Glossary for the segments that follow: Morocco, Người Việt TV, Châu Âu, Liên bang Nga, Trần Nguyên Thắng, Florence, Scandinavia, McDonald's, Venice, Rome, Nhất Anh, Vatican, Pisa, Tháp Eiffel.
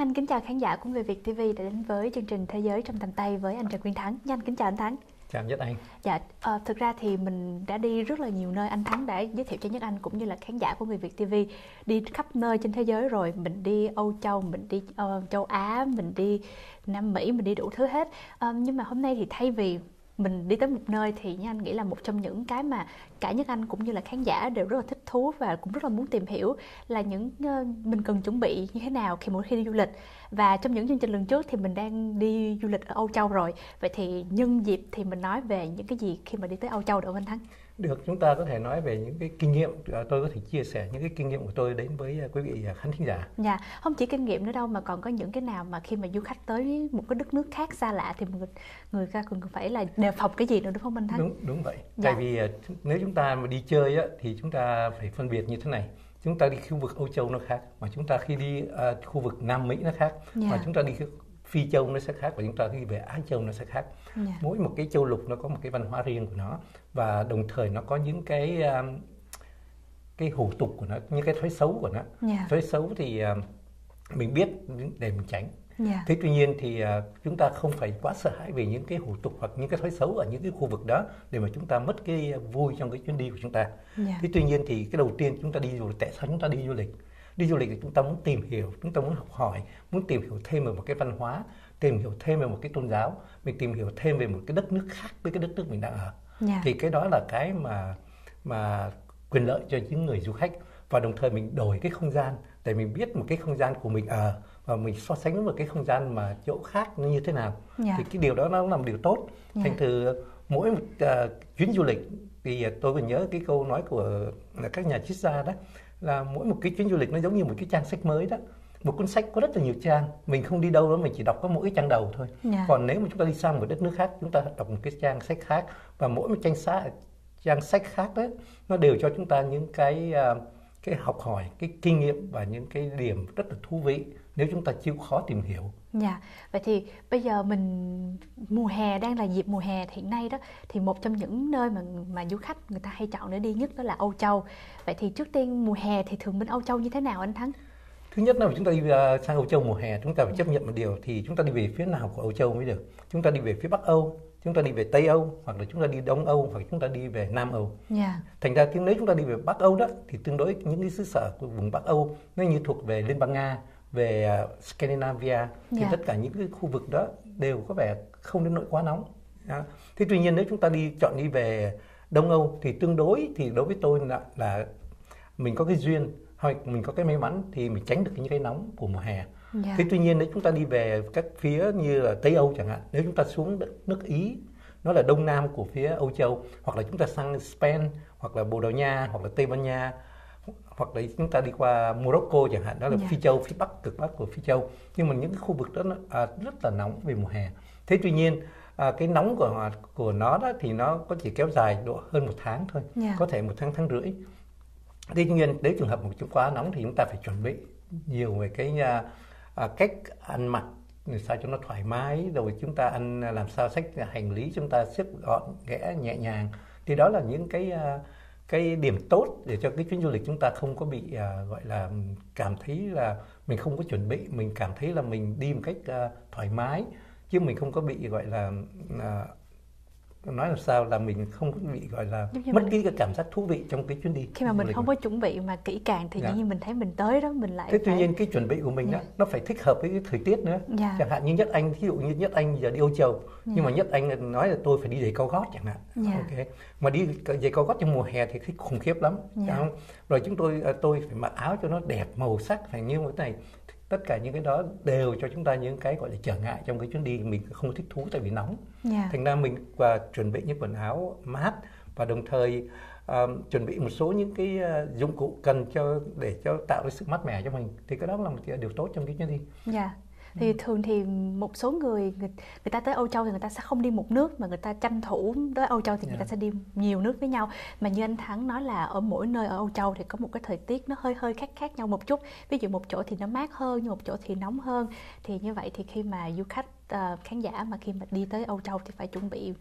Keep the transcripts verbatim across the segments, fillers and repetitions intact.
Anh kính chào khán giả của Người Việt ti vi đã đến với chương trình Thế giới trong tầm tay với anh Trần Nguyên Thắng. Anh kính chào anh Thắng. Chào Nhất Anh. Dạ, à, thực ra thì mình đã đi rất là nhiều nơi. Anh Thắng đã giới thiệu cho Nhất Anh cũng như là khán giả của Người Việt ti vi đi khắp nơi trên thế giới rồi. Mình đi Âu Châu, mình đi uh, Châu Á, mình đi Nam Mỹ, mình đi đủ thứ hết. À, nhưng mà hôm nay thì thay vì mình đi tới một nơi thì Nhất Anh nghĩ là một trong những cái mà cả Nhất Anh cũng như là khán giả đều rất là thích thú và cũng rất là muốn tìm hiểu là những uh, mình cần chuẩn bị như thế nào khi mỗi khi đi du lịch. Và trong những chương trình lần trước thì mình đang đi du lịch ở Âu Châu rồi. Vậy thì nhân dịp thì mình nói về những cái gì khi mà đi tới Âu Châu được không anh Thắng? Được, chúng ta có thể nói về những cái kinh nghiệm, tôi có thể chia sẻ những cái kinh nghiệm của tôi đến với quý vị khán thính giả. Dạ, không chỉ kinh nghiệm nữa đâu mà còn có những cái nào mà khi mà du khách tới một cái đất nước khác xa lạ thì người, người ta cần phải là đề phòng cái gì nữa đúng không anh Thắng? Đúng, đúng vậy. Dạ. Tại vì nếu chúng ta mà đi chơi á, thì chúng ta phải phân biệt như thế này. Chúng ta đi khu vực Âu Châu nó khác, mà chúng ta khi đi uh, khu vực Nam Mỹ nó khác, yeah. Mà chúng ta đi Phi Châu nó sẽ khác, và chúng ta khi về Á Châu nó sẽ khác. Yeah. Mỗi một cái châu lục nó có một cái văn hóa riêng của nó, và đồng thời nó có những cái uh, cái hủ tục của nó, những cái thói xấu của nó. Yeah. Thói xấu thì uh, mình biết để mình tránh. Yeah. Thế tuy nhiên thì uh, chúng ta không phải quá sợ hãi về những cái hủ tục hoặc những cái thói xấu ở những cái khu vực đó để mà chúng ta mất cái vui trong cái chuyến đi của chúng ta. Yeah. Thế tuy nhiên thì cái đầu tiên chúng ta đi du lịch, tại sao chúng ta đi du lịch? Đi du lịch thì chúng ta muốn tìm hiểu, chúng ta muốn học hỏi, muốn tìm hiểu thêm về một cái văn hóa, tìm hiểu thêm về một cái tôn giáo, mình tìm hiểu thêm về một cái đất nước khác với cái đất nước mình đang ở. Yeah. Thì cái đó là cái mà mà quyền lợi cho những người du khách, và đồng thời mình đổi cái không gian để mình biết một cái không gian của mình ở. À, và mình so sánh với một cái không gian mà chỗ khác nó như thế nào. Yeah. Thì cái điều đó nó làm điều tốt. Yeah. Thành từ mỗi một uh, chuyến du lịch thì tôi còn nhớ cái câu nói của các nhà triết gia đó là mỗi một cái chuyến du lịch nó giống như một cái trang sách mới đó. Một cuốn sách có rất là nhiều trang, mình không đi đâu đó, mình chỉ đọc có mỗi trang đầu thôi. Yeah. Còn nếu mà chúng ta đi sang một đất nước khác, chúng ta đọc một cái trang sách khác, và mỗi một trang, xã, trang sách khác đó nó đều cho chúng ta những cái uh, cái học hỏi, cái kinh nghiệm và những cái điểm rất là thú vị nếu chúng ta chịu khó tìm hiểu. Dạ, vậy thì bây giờ mình mùa hè đang là dịp mùa hè hiện nay đó, thì một trong những nơi mà mà du khách người ta hay chọn để đi nhất đó là Âu Châu. Vậy thì trước tiên mùa hè thì thường bên Âu Châu như thế nào anh Thắng? Thứ nhất là chúng ta đi sang Âu Châu mùa hè, chúng ta phải chấp nhận một điều thì chúng ta đi về phía nào của Âu Châu mới được. Chúng ta đi về phía Bắc Âu, chúng ta đi về Tây Âu, hoặc là chúng ta đi Đông Âu, hoặc chúng ta đi về Nam Âu. Yeah. Thành ra nếu chúng ta đi về Bắc Âu đó thì tương đối những cái xứ sở của vùng Bắc Âu nó như thuộc về Liên bang Nga, về Scandinavia. Yeah. Thì tất cả những cái khu vực đó đều có vẻ không đến nỗi quá nóng. Đó. Thế tuy nhiên nếu chúng ta đi chọn đi về Đông Âu thì tương đối thì đối với tôi là, là mình có cái duyên hoặc mình có cái may mắn thì mình tránh được những cái nóng của mùa hè. Yeah. Thế tuy nhiên nếu chúng ta đi về các phía như là Tây Âu chẳng hạn, nếu chúng ta xuống nước Ý, nó là đông nam của phía Âu Châu, hoặc là chúng ta sang Spain, hoặc là Bồ Đào Nha, hoặc là Tây Ban Nha, hoặc là chúng ta đi qua Morocco chẳng hạn, đó là yeah. Phi Châu, phía Bắc, cực Bắc của Phi Châu. Nhưng mà những cái khu vực đó nó, à, rất là nóng về mùa hè. Thế tuy nhiên à, cái nóng của, của nó đó thì nó có chỉ kéo dài độ hơn một tháng thôi, yeah. Có thể một tháng, tháng rưỡi. Tuy nhiên nếu trường hợp một chút quá nóng thì chúng ta phải chuẩn bị nhiều về cái à, cách ăn mặc sao cho nó thoải mái, rồi chúng ta ăn làm sao xách hành lý chúng ta xếp gọn ghẽ nhẹ nhàng. Thì đó là những cái à, cái điểm tốt để cho cái chuyến du lịch chúng ta không có bị à, gọi là cảm thấy là mình không có chuẩn bị, mình cảm thấy là mình đi một cách à, thoải mái, chứ mình không có bị gọi là à, nói làm sao là mình không bị gọi là mất cái cảm giác thú vị trong cái chuyến đi. Khi mà mình không có chuẩn bị mà kỹ càng thì yeah. Dĩ nhiên mình thấy mình tới đó mình lại. Thế phải... tuy nhiên cái chuẩn bị của mình yeah. Đó, nó phải thích hợp với cái thời tiết nữa. Yeah. Chẳng hạn như Nhất Anh, thí dụ như Nhất Anh giờ đi Âu Châu, yeah. Nhưng mà Nhất Anh nói là tôi phải đi giày cao gót chẳng hạn. Yeah. Okay. Mà đi giày cao gót trong mùa hè thì thấy khủng khiếp lắm. Yeah. Không? Rồi chúng tôi tôi phải mặc áo cho nó đẹp, màu sắc phải như thế này. Tất cả những cái đó đều cho chúng ta những cái gọi là trở ngại trong cái chuyến đi, mình không thích thú tại vì nóng. Yeah. Thành ra mình và chuẩn bị những quần áo mát, và đồng thời uh, chuẩn bị một số những cái uh, dụng cụ cần cho để cho tạo ra sự mát mẻ cho mình, thì cái đó là một điều tốt trong cái chuyến đi. Yeah. Thì thường thì một số người, người người ta tới Âu Châu thì người ta sẽ không đi một nước mà người ta tranh thủ tới Âu Châu thì yeah. Người ta sẽ đi nhiều nước với nhau. Mà như anh Thắng nói là ở mỗi nơi ở Âu Châu thì có một cái thời tiết nó hơi hơi khác khác nhau một chút. Ví dụ một chỗ thì nó mát hơn, nhưng một chỗ thì nóng hơn. Thì như vậy thì khi mà du khách, khán giả mà khi mà đi tới Âu Châu thì phải chuẩn bị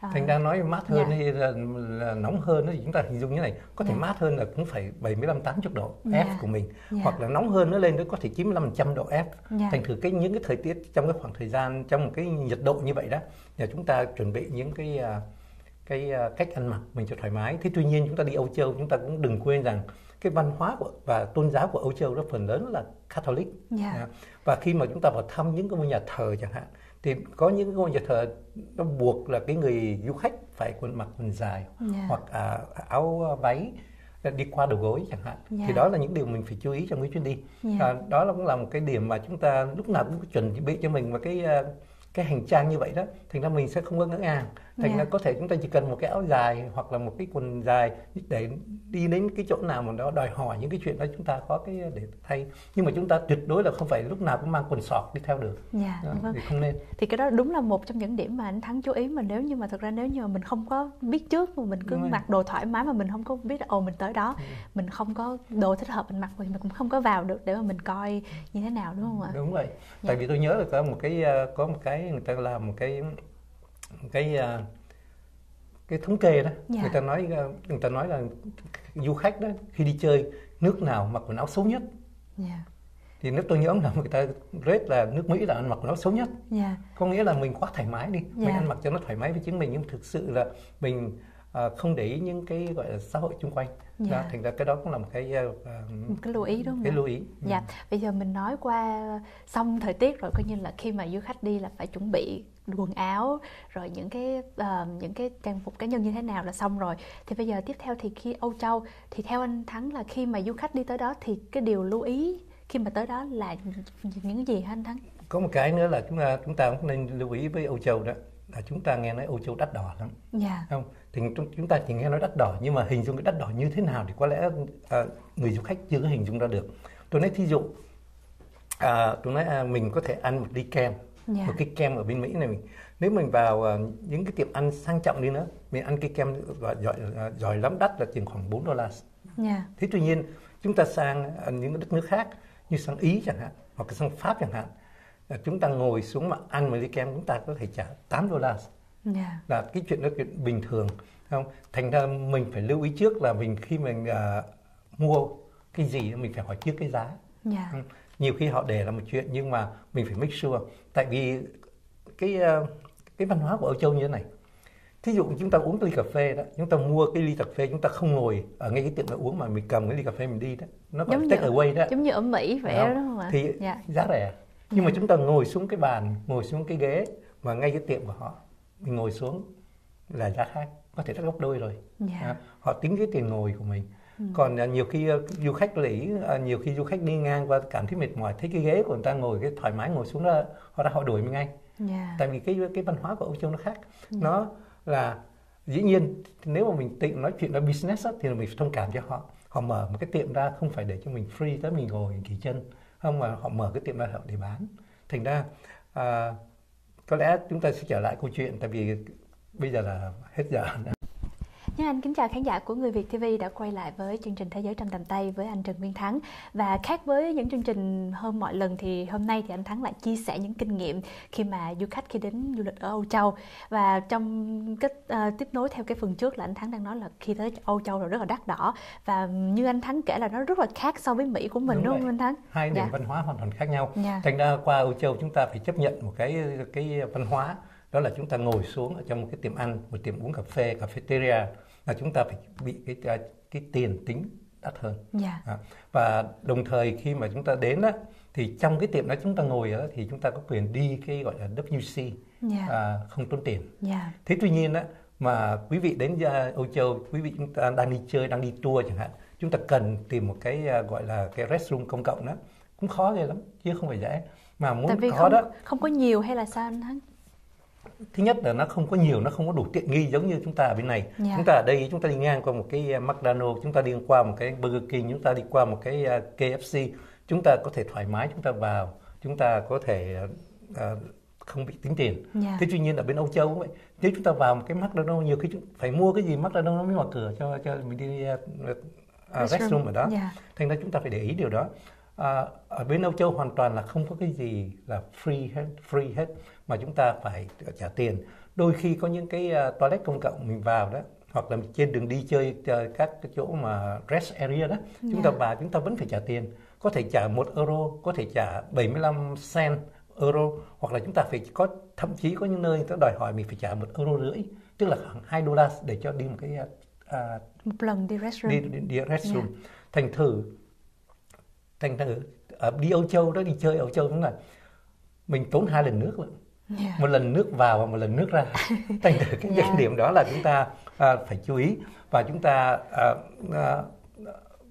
Thành ra nói mát hơn dạ. hay là, là nóng hơn thì chúng ta hình dung như này, có thể dạ. mát hơn là cũng phải bảy mươi lăm tám mươi độ dạ. F của mình, dạ. hoặc là nóng hơn nó lên tới có thể chín mươi lăm phần trăm độ F. Dạ. Thành thử cái những cái thời tiết trong cái khoảng thời gian, trong một cái nhiệt độ như vậy đó, nhà chúng ta chuẩn bị những cái cái cách ăn mặc mình cho thoải mái. Thế tuy nhiên chúng ta đi Âu Châu, chúng ta cũng đừng quên rằng cái văn hóa của, và tôn giáo của Âu Châu đó phần lớn là Catholic. Yeah. Yeah. Và khi mà chúng ta vào thăm những cái ngôi nhà thờ chẳng hạn, thì có những ngôi nhà thờ nó buộc là cái người du khách phải quần mặc quần dài yeah. hoặc à, áo váy đi qua đầu gối chẳng hạn. Yeah. Thì đó là những điều mình phải chú ý trong cái chuyến đi. Yeah. À, đó là cũng là một cái điểm mà chúng ta lúc nào cũng chuẩn bị cho mình một cái cái hành trang như vậy đó, thành ra mình sẽ không có ngỡ ngàng. Thành yeah. ra có thể chúng ta chỉ cần một cái áo dài hoặc là một cái quần dài để đi đến cái chỗ nào mà nó đòi hỏi những cái chuyện đó, chúng ta có cái để thay. Nhưng mà chúng ta tuyệt đối là không phải lúc nào cũng mang quần sọt đi theo được. Dạ, yeah, vâng. Thì không nên. Thì cái đó đúng là một trong những điểm mà anh Thắng chú ý, mà nếu như mà thực ra nếu như mà mình không có biết trước mà mình cứ đúng mặc rồi. Đồ thoải mái mà mình không có biết ồ mình tới đó, ừ. mình không có đồ thích hợp mình mặc, mình cũng không có vào được để mà mình coi như thế nào, đúng không ạ? Đúng rồi. Tại yeah. vì tôi nhớ là có một cái có một cái người ta làm một cái cái cái thống kê đó, yeah. người ta nói người ta nói là du khách đó khi đi chơi nước nào mặc quần áo xấu nhất, yeah. thì nước tôi nhớ là người ta rate là nước Mỹ là ăn mặc quần áo xấu nhất, yeah. có nghĩa là mình quá thoải mái đi, yeah. mình ăn mặc cho nó thoải mái với chính mình, nhưng thực sự là mình à, không để ý những cái gọi là xã hội xung quanh. Dạ. Đó, thành ra cái đó cũng là một cái, uh, một cái lưu ý, đúng không? Cái lưu ý. Dạ. Ừ. Bây giờ mình nói qua xong thời tiết rồi, coi như là khi mà du khách đi là phải chuẩn bị quần áo rồi những cái uh, những cái trang phục cá nhân như thế nào là xong rồi. Thì bây giờ tiếp theo thì khi Âu Châu thì theo anh Thắng là khi mà du khách đi tới đó thì cái điều lưu ý khi mà tới đó là những gì hả anh Thắng? Có một cái nữa là chúng ta chúng ta cũng nên lưu ý với Âu Châu đó. Là chúng ta nghe nói Âu Châu đắt đỏ lắm, yeah. không? Thì chúng ta chỉ nghe nói đắt đỏ, nhưng mà hình dung cái đắt đỏ như thế nào thì có lẽ à, người du khách chưa có hình dung ra được. Tôi nói thí dụ, à, tôi nói à, mình có thể ăn một ly kem, yeah. một cái kem ở bên Mỹ này, mình nếu mình vào à, những cái tiệm ăn sang trọng đi nữa, mình ăn cái kem gọi giỏi, giỏi lắm đắt là tiền khoảng bốn đô la. Yeah. Thế tuy nhiên chúng ta sang những đất nước khác như sang Ý chẳng hạn, hoặc sang Pháp chẳng hạn. Chúng ta ngồi xuống mà ăn một ly kem chúng ta có thể trả tám đô la, yeah. là cái chuyện đó chuyện bình thường, không? Thành ra mình phải lưu ý trước là mình khi mình uh, mua cái gì mình phải hỏi trước cái giá, yeah. Nhiều khi họ để là một chuyện nhưng mà mình phải make sure, tại vì cái uh, cái văn hóa của Âu Châu như thế này. Thí dụ chúng ta uống ly cà phê đó, chúng ta mua cái ly cà phê chúng ta không ngồi ở ngay cái tiệm mà uống, mà mình cầm cái ly cà phê mình đi đó, nó gọi là take away đó, giống như ở Mỹ vậy đó, đúng không ạ? Thì yeah. giá rẻ. Nhưng mà chúng ta ngồi xuống cái bàn, ngồi xuống cái ghế mà ngay cái tiệm của họ, mình ngồi xuống là giá khác, có thể đắt gấp đôi rồi. Yeah. À, họ tính cái tiền ngồi của mình. Ừ. Còn à, nhiều khi uh, du khách lý, à, nhiều khi du khách đi ngang và cảm thấy mệt mỏi, thấy cái ghế của người ta ngồi cái thoải mái ngồi xuống đó, họ đã họ đuổi mình ngay. Yeah. Tại vì cái cái văn hóa của Âu Châu nó khác. Yeah. Nó là dĩ nhiên nếu mà mình tịnh nói chuyện là business á, thì mình phải thông cảm cho họ. Họ mở một cái tiệm ra không phải để cho mình free tới mình ngồi nghỉ chân. Không, mà họ mở cái tiệm ra để bán. Thành ra à, có lẽ chúng ta sẽ trở lại câu chuyện, tại vì bây giờ là hết giờ. Nhân anh kính chào khán giả của Người Việt ti vi đã quay lại với chương trình Thế giới trong tầm tay với anh Trần Nguyên Thắng. Và khác với những chương trình hôm mọi lần thì hôm nay thì anh Thắng lại chia sẻ những kinh nghiệm khi mà du khách khi đến du lịch ở Âu Châu. Và trong cái uh, tiếp nối theo cái phần trước là anh Thắng đang nói là khi tới Âu Châu là rất là đắt đỏ, và như anh Thắng kể là nó rất là khác so với Mỹ của mình, đúng, đúng không anh Thắng? Hai nền dạ. văn hóa hoàn toàn khác nhau. Dạ. Thành ra qua Âu Châu chúng ta phải chấp nhận một cái cái văn hóa, đó là chúng ta ngồi xuống ở trong một cái tiệm ăn, một tiệm uống cà phê, cafeteria, là chúng ta phải bị cái cái tiền tính đắt hơn. Yeah. À, và đồng thời khi mà chúng ta đến á, thì trong cái tiệm đó chúng ta ngồi á, thì chúng ta có quyền đi cái gọi là vê kép xê, yeah. à, không tốn tiền. Yeah. Thế tuy nhiên á, mà quý vị đến Âu Châu, quý vị chúng ta đang đi chơi, đang đi tour chẳng hạn, chúng ta cần tìm một cái gọi là cái restroom công cộng đó, cũng khó ghê lắm, chứ không phải dễ. Mà muốn tại vì khó không, đó không có nhiều hay là sao anh Thắng? Thứ nhất là nó không có nhiều, nó không có đủ tiện nghi giống như chúng ta ở bên này. Yeah. Chúng ta ở đây chúng ta đi ngang qua một cái McDonald's, chúng ta đi qua một cái Burger King, chúng ta đi qua một cái ca ép xê, chúng ta có thể thoải mái chúng ta vào, chúng ta có thể uh, không bị tính tiền. Yeah. Thế tuy nhiên ở bên Âu Châu vậy, nếu chúng ta vào một cái McDonald's nhiều khi phải mua cái gì McDonald's nó mới mở cửa cho cho mình đi uh, restroom ở đó. Yeah. Thành ra chúng ta phải để ý điều đó. À, ở bên Âu Châu hoàn toàn là không có cái gì là free hết, free hết mà chúng ta phải trả tiền. Đôi khi có những cái uh, toilet công cộng mình vào đó, hoặc là trên đường đi chơi uh, các cái chỗ mà rest area đó, chúng yeah. ta vào chúng ta vẫn phải trả tiền. Có thể trả một euro, có thể trả bảy mươi lăm cent euro, hoặc là chúng ta phải có, thậm chí có những nơi người ta đòi hỏi mình phải trả một euro rưỡi, tức là khoảng hai đô la để cho đi một cái uh, một lần đi restroom. Đi, đi, đi restroom. Yeah. Thành thử thành thử uh, đi Âu Châu đó, đi chơi Âu Châu cũng là mình tốn hai lần nước lận. Yeah. Một lần nước vào và một lần nước ra. Thành thử cái yeah. điểm đó là chúng ta uh, phải chú ý, và chúng ta uh, uh,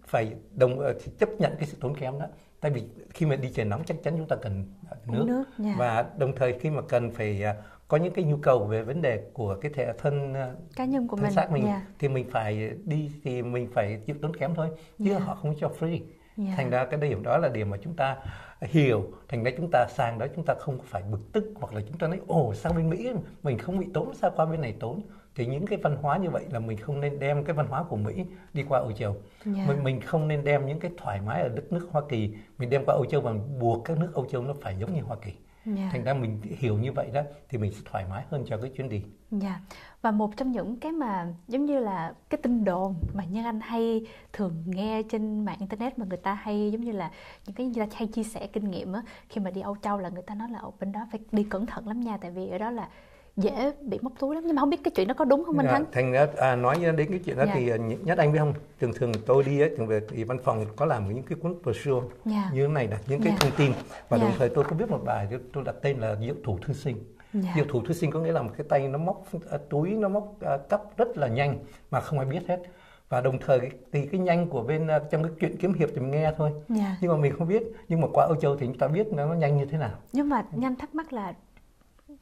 phải đồng uh, chấp nhận cái sự tốn kém đó. Tại vì khi mà đi trời nóng chắc chắn chúng ta cần nước, nước yeah. và đồng thời khi mà cần phải uh, có những cái nhu cầu về vấn đề của cái thể thân uh, cá nhân của thân mình, xác mình yeah. thì mình phải đi, thì mình phải chịu tốn kém thôi, chứ yeah. họ không cho free. Yeah. Thành ra cái điểm đó là điểm mà chúng ta hiểu, thành ra chúng ta sang đó chúng ta không phải bực tức, hoặc là chúng ta nói ồ sao bên Mỹ mình không bị tốn, sao qua bên này tốn. Thì những cái văn hóa như vậy là mình không nên đem cái văn hóa của Mỹ đi qua Âu Châu. Yeah. Mình, mình không nên đem những cái thoải mái ở đất nước Hoa Kỳ, mình đem qua Âu Châu và buộc các nước Âu Châu nó phải giống như Hoa Kỳ. Yeah. Thành ra mình hiểu như vậy đó thì mình sẽ thoải mái hơn cho cái chuyến đi. Yeah. Và một trong những cái mà giống như là cái tin đồn mà Nhân Anh hay thường nghe trên mạng internet, mà người ta hay giống như là những cái người ta hay chia sẻ kinh nghiệm á, khi mà đi Âu Châu là người ta nói là ở bên đó phải đi cẩn thận lắm nha, tại vì ở đó là dễ bị móc túi lắm. Nhưng mà không biết cái chuyện đó có đúng không anh Thắng? Thành ra à, nói đến cái chuyện đó yeah. thì Nhất Anh biết không, thường thường tôi đi ấy, thường về thì văn phòng có làm những cái cuốn brochure yeah. như thế này, đặt những cái yeah. thông tin, và yeah. đồng thời tôi có viết một bài tôi đặt tên là diệu thủ thư sinh. Yeah. Diệu thủ thư sinh có nghĩa là một cái tay nó móc túi, nó móc cắp rất là nhanh mà không ai biết hết. Và đồng thời thì cái nhanh của bên trong cái chuyện kiếm hiệp thì mình nghe thôi yeah. nhưng mà mình không biết. Nhưng mà qua Âu Châu thì chúng ta biết nó, nó nhanh như thế nào. Nhưng mà nhanh thắc mắc là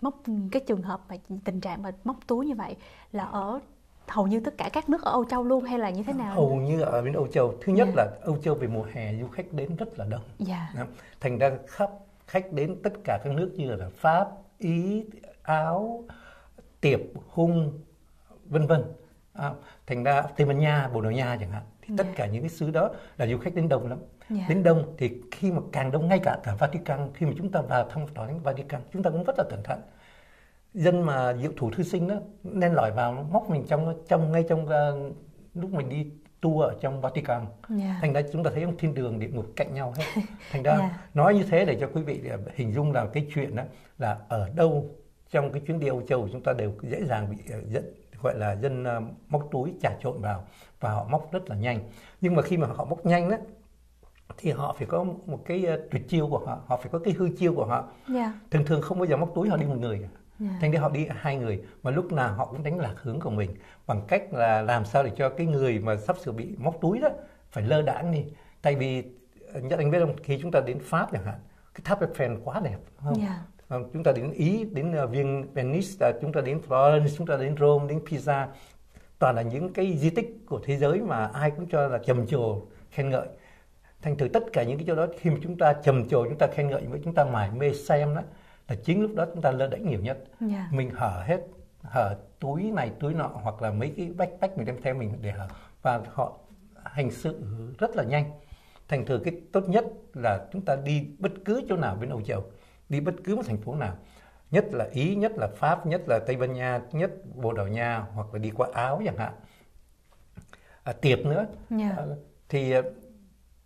móc cái trường hợp mà tình trạng mà móc túi như vậy là ở hầu như tất cả các nước ở Âu Châu luôn hay là như thế nào? Hầu như ở bên Âu Châu. Thứ nhất yeah. là Âu Châu về mùa hè du khách đến rất là đông. Yeah. Thành ra khắp khách đến tất cả các nước như là Pháp, Ý, Áo, Tiệp, Hung, vân vân. À, thành ra Tây Ban Nha, Bồ Đào Nha chẳng hạn. Thì yeah. tất cả những cái xứ đó là du khách đến đông lắm. Yeah. Đến đông thì khi mà càng đông, ngay cả cả Vatican, khi mà chúng ta vào thăm tòa thánh Vatican chúng ta cũng rất là cẩn thận. Dân mà diệu thủ thư sinh đó nên lòi vào nó móc mình trong trong ngay trong uh, lúc mình đi tour ở trong Vatican. Yeah. Thành ra chúng ta thấy trong thiên đường địa ngục cạnh nhau hết. Thành ra yeah. nói như thế để cho quý vị hình dung là cái chuyện đó là ở đâu trong cái chuyến đi Âu Châu chúng ta đều dễ dàng bị dẫn, gọi là dân uh, móc túi trà trộn vào, và họ móc rất là nhanh. Nhưng mà khi mà họ móc nhanh đó thì họ phải có một cái tuyệt chiêu của họ, họ phải có cái hư chiêu của họ. Yeah. Thường thường không bao giờ móc túi họ đi một người, yeah. thành ra họ đi hai người, mà lúc nào họ cũng đánh lạc hướng của mình bằng cách là làm sao để cho cái người mà sắp sửa bị móc túi đó phải lơ đãng đi. Tại vì Nhất Anh biết không, khi chúng ta đến Pháp chẳng hạn, cái tháp Eiffel quá đẹp không? Yeah. Chúng ta đến Ý, đến Viên Venice, chúng ta đến Florence, chúng ta đến Rome, đến Pisa, toàn là những cái di tích của thế giới mà ai cũng cho là trầm trồ khen ngợi. Thành thử tất cả những cái chỗ đó khi mà chúng ta trầm trồ, chúng ta khen ngợi, với chúng ta mải mê xem đó, là chính lúc đó chúng ta lơ đễnh nhiều nhất. Yeah. Mình hở hết, hở túi này túi nọ, hoặc là mấy cái backpack mình đem theo mình để hở, và họ hành sự rất là nhanh. Thành thử cái tốt nhất là chúng ta đi bất cứ chỗ nào bên Âu Châu, đi bất cứ một thành phố nào, nhất là Ý, nhất là Pháp, nhất là Tây Ban Nha, nhất Bồ Đào Nha, hoặc là đi qua Áo chẳng hạn, à, Tiệp nữa, yeah. à, thì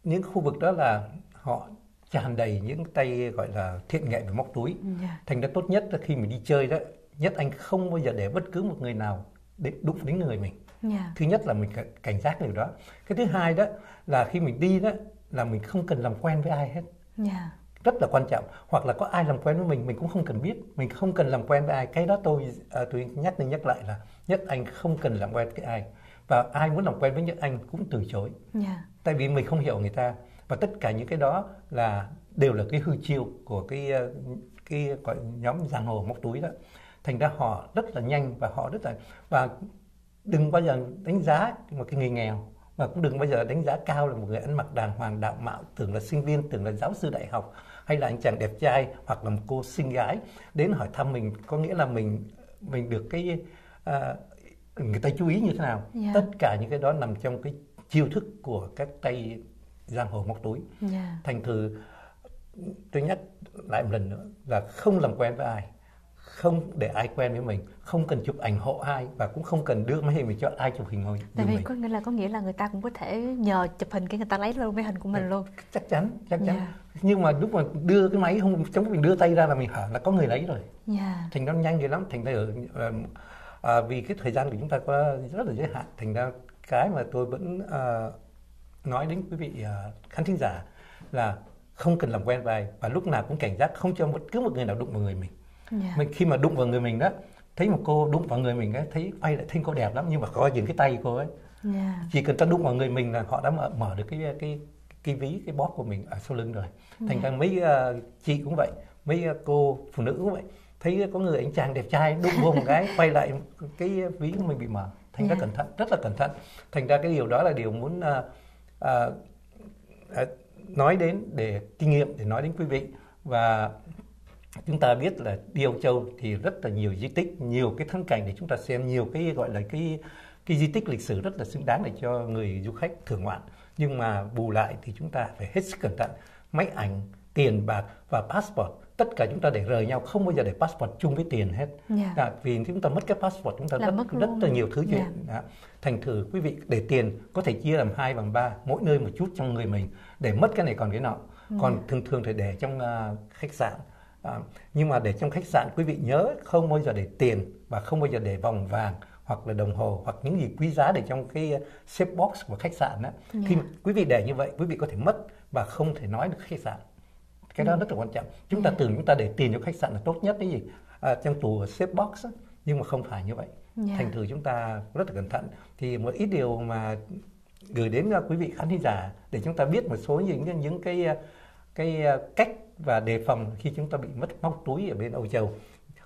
những khu vực đó là họ tràn đầy những tay gọi là thiện nghệ về móc túi. Yeah. Thành ra tốt nhất là khi mình đi chơi đó, Nhất Anh không bao giờ để bất cứ một người nào để đụng đến người mình. Yeah. Thứ nhất là mình cảnh giác điều đó. Cái thứ hai đó là khi mình đi đó là mình không cần làm quen với ai hết. Yeah. Rất là quan trọng. Hoặc là có ai làm quen với mình, mình cũng không cần biết. Mình không cần làm quen với ai. Cái đó tôi à, tôi nhắc đi nhắc lại là Nhất Anh không cần làm quen với ai. Và ai muốn làm quen với Nhất Anh cũng từ chối. Yeah. Tại vì mình không hiểu người ta, và tất cả những cái đó là đều là cái hư chiêu của cái cái gọi nhóm giang hồ móc túi đó. Thành ra họ rất là nhanh, và họ rất là và đừng bao giờ đánh giá một cái người nghèo, và cũng đừng bao giờ đánh giá cao là một người ăn mặc đàng hoàng đạo mạo, tưởng là sinh viên, tưởng là giáo sư đại học, hay là anh chàng đẹp trai, hoặc là một cô xinh gái đến hỏi thăm mình, có nghĩa là mình mình được cái uh, người ta chú ý như thế nào. Yeah. Tất cả những cái đó nằm trong cái chiêu thức của các tay giang hồ móc túi. Yeah. Thành thử tôi nhắc lại một lần nữa là không làm quen với ai, không để ai quen với mình, không cần chụp ảnh hộ ai và cũng không cần đưa máy hình mình cho ai chụp hình hồi. Tại vì mình. có nghĩa là có nghĩa là người ta cũng có thể nhờ chụp hình cái người ta lấy luôn máy hình của mình luôn. Chắc chắn, chắc chắn. Yeah. Nhưng mà lúc mà đưa cái máy không, trong mình đưa tay ra là mình hở là có người lấy rồi. Yeah. Thành nó nhanh rồi lắm, thành ra ở à, vì cái thời gian của chúng ta có rất là giới hạn, thành ra cái mà tôi vẫn à, nói đến quý vị à, khán thính giả là không cần làm quen với ai và lúc nào cũng cảnh giác không cho bất cứ một người nào đụng vào người mình. Yeah. Mình khi mà đụng vào người mình đó, thấy một cô đụng vào người mình ấy, thấy ai lại thấy cô đẹp lắm nhưng mà có những cái tay cô ấy. Yeah. Chỉ cần ta đụng vào người mình là họ đã mở, mở được cái cái cái ví, cái bóp của mình ở sau lưng rồi. Thành yeah. ra mấy uh, chị cũng vậy, mấy uh, cô phụ nữ cũng vậy, thấy có người anh chàng đẹp trai đụng vô một cái quay lại cái ví của mình bị mở. Thành yeah. ra cẩn thận, rất là cẩn thận. Thành ra cái điều đó là điều muốn uh, uh, uh, nói đến để kinh nghiệm để nói đến quý vị. Và chúng ta biết là đi Âu Châu thì rất là nhiều di tích, nhiều cái thắng cảnh để chúng ta xem, nhiều cái gọi là cái cái di tích lịch sử rất là xứng đáng để cho người du khách thưởng ngoạn. Nhưng mà bù lại thì chúng ta phải hết sức cẩn thận. Máy ảnh, tiền bạc và passport, tất cả chúng ta để rời nhau, không bao giờ để passport chung với tiền hết. Yeah. À, vì chúng ta mất cái passport chúng ta rất, rất là nhiều thứ chuyện. Yeah. Thành thử quý vị để tiền có thể chia làm hai bằng ba, mỗi nơi một chút trong người mình, để mất cái này còn cái nọ. Yeah. Còn thường thường thì để trong uh, khách sạn. À, nhưng mà để trong khách sạn quý vị nhớ không bao giờ để tiền và không bao giờ để vòng vàng hoặc là đồng hồ hoặc những gì quý giá để trong cái safe box của khách sạn đó. Yeah. Khi quý vị để như vậy quý vị có thể mất và không thể nói được khách sạn. Cái đó yeah. rất là quan trọng. Chúng ta yeah. tưởng chúng ta để tiền cho khách sạn là tốt nhất đấy gì à, trong tủ safe box đó, nhưng mà không phải như vậy. Yeah. Thành thử chúng ta rất là cẩn thận. Thì một ít điều mà gửi đến quý vị khán thính giả để chúng ta biết một số những những cái cái cách và đề phòng khi chúng ta bị mất móc túi ở bên Âu Châu.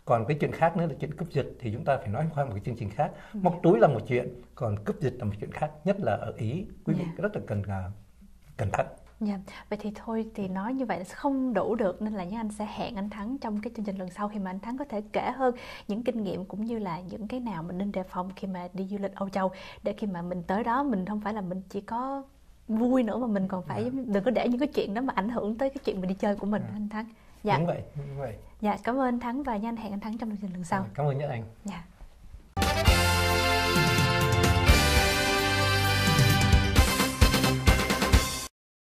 Còn cái chuyện khác nữa là chuyện cướp giật thì chúng ta phải nói qua một cái chương trình khác. Móc túi là một chuyện, còn cướp giật là một chuyện khác, nhất là ở Ý. Quý vị yeah. rất là cần cẩn thận. Yeah. Vậy thì thôi thì nói như vậy là không đủ được, nên là Nhã Anh sẽ hẹn anh Thắng trong cái chương trình lần sau khi mà anh Thắng có thể kể hơn những kinh nghiệm cũng như là những cái nào mình nên đề phòng khi mà đi du lịch Âu Châu, để khi mà mình tới đó mình không phải là mình chỉ có vui nữa mà mình còn phải à. đừng có để những cái chuyện đó mà ảnh hưởng tới cái chuyện mình đi chơi của mình. à. Anh Thắng. Dạ. Đúng vậy, đúng vậy. Dạ, cảm ơn anh Thắng và Nhã Anh, hẹn anh Thắng trong chương trình lần sau. À, cảm ơn Nhã Anh. Dạ.